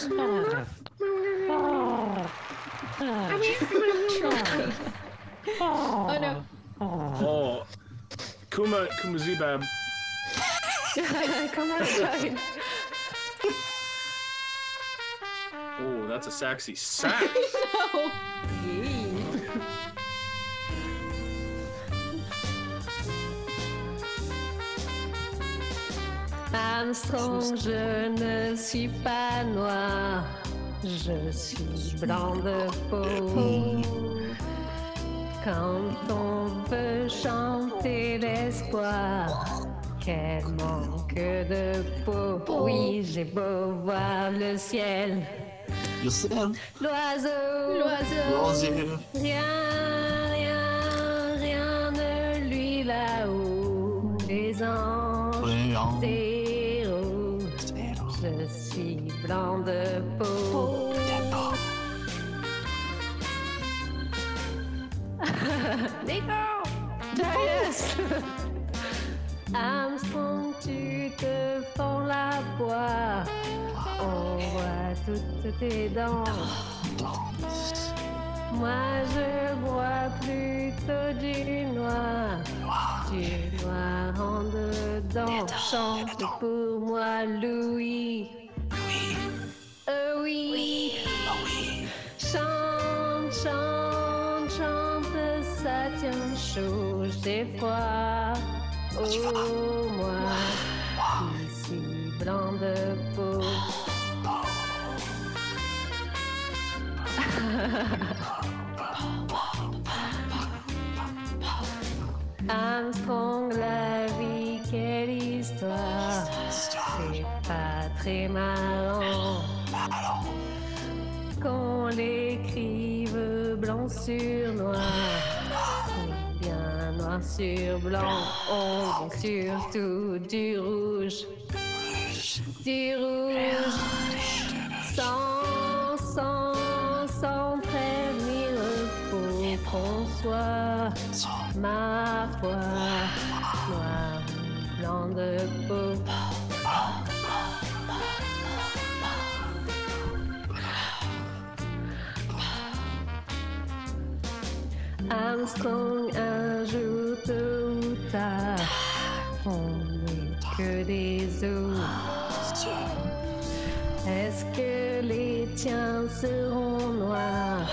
Oh no. Oh. Kuma Zbab. Come outside. Oh, that's a sexy sack. No. Armstrong, je ne suis pas noir, je suis blanc de peau. Quand on peut chanter l'espoir, quel manque de peau. Oui, j'ai beau voir le ciel, l'oiseau, rien ne lui là-haut. Les anges, zéro, je suis blanc de peau. Nico! Yes! Armstrong, tu te fends la poire. On voit toutes tes dents. Moi, je vois plutôt du noir. Du noir en dedans. Chante pour moi, Louis. Oui. Chante, ça tient chaud, j'ai froid. Oh, moi, ici, blanc de peau. Armstrong, la vie, quelle histoire. C'est pas très marrant qu'on l'écrive blanc sur noir, ou bien noir sur blanc. On veut surtout du rouge, sans prévenir le faux François. Ma foi, noir ou blanc de peau. Armstrong, un jour tôt ou tard, on n'est que des os. Est-ce que les tiens seront noirs?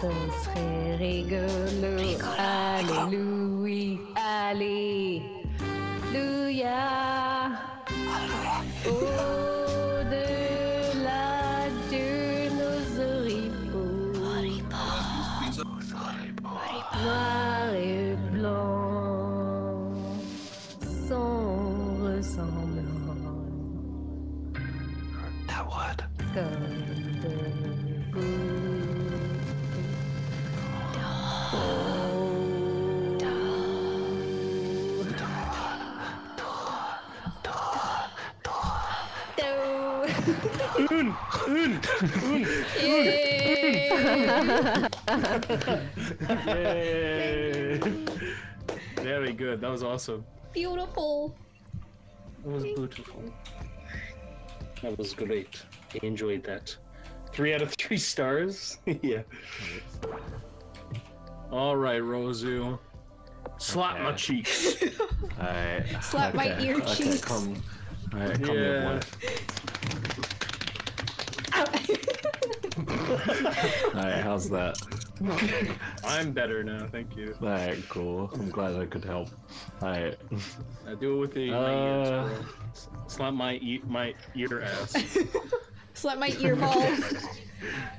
Ce serait rigolo. Alléluia, alléluia. Au-delà de nos oripeaux, noir et blanc, sans ressemblant. That word. Very good. That was awesome. Beautiful. That was beautiful. That was great. I enjoyed that. 3 out of 3 stars. Yeah. All right, Rozu. Slap my cheeks. Slap my ear cheeks. Come here, boy. Alright, how's that? I'm better now, thank you. Alright, cool. I'm glad I could help. Alright. I do it with the ingredients, bro. Slap my ear ass. Slap my ear balls.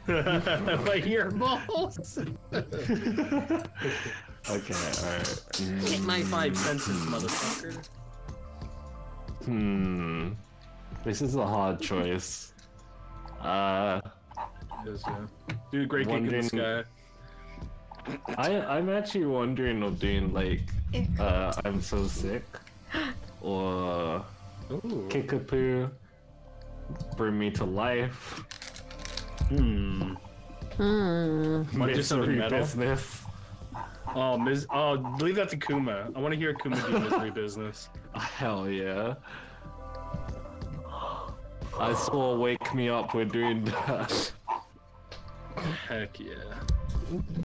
My ear balls. Okay, alright. Take my 5 senses, motherfucker. This is a hard choice. Dude, great kick in the sky. I'm actually wondering of doing like I'm So Sick or Kickapoo, Bring Me to Life. Mystery Business. Leave that to Kuma. I want to hear Kuma do Mystery Business. Hell yeah. I saw Wake Me Up, we're doing that. Heck yeah.